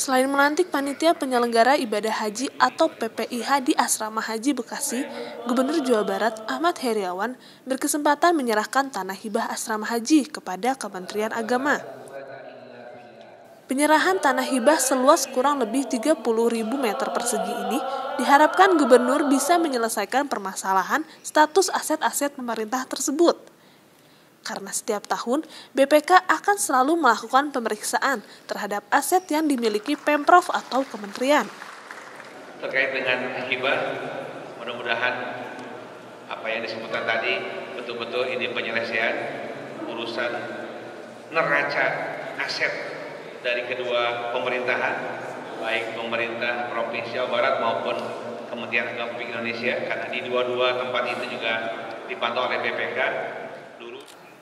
Selain melantik panitia penyelenggara ibadah haji atau PPIH di Asrama Haji Bekasi, Gubernur Jawa Barat Ahmad Heryawan berkesempatan menyerahkan tanah hibah Asrama Haji kepada Kementrian Agama. Penyerahan tanah hibah seluas kurang lebih 30.000 meter persegi ini diharapkan Gubernur bisa menyelesaikan permasalahan status aset-aset pemerintah tersebut. Karena setiap tahun, BPK akan selalu melakukan pemeriksaan terhadap aset yang dimiliki Pemprov atau Kementerian. Terkait dengan hibah, mudah-mudahan apa yang disebutkan tadi betul-betul ini penyelesaian urusan neraca aset dari kedua pemerintahan, baik pemerintah Provinsi Jawa Barat maupun Kementerian Agama Indonesia, karena di dua-dua tempat itu juga dipantau oleh BPK.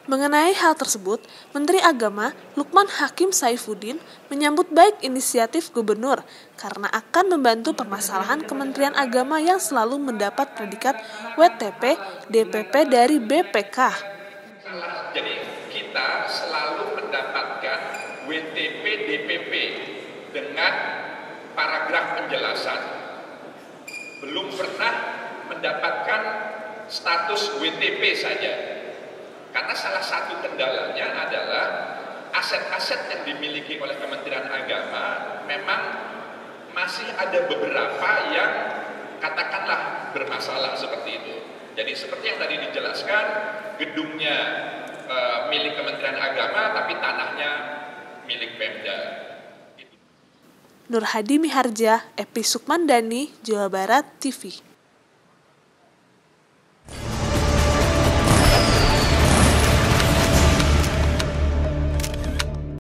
Mengenai hal tersebut, Menteri Agama Lukman Hakim Saifuddin menyambut baik inisiatif Gubernur karena akan membantu permasalahan Kementerian Agama yang selalu mendapat predikat WTP-DPP dari BPK. Jadi kita selalu mendapatkan WTP-DPP dengan paragraf penjelasan. Belum pernah mendapatkan status WTP saja. Karena salah satu kendalanya adalah aset-aset yang dimiliki oleh Kementerian Agama memang masih ada beberapa yang katakanlah bermasalah seperti itu. Jadi seperti yang tadi dijelaskan, gedungnya milik Kementerian Agama tapi tanahnya milik Pemda. Nurhadi Miharja, Epi Sukmandani, Jawa Barat TV.